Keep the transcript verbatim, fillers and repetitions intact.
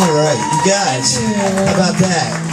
All right, you guys, how about that?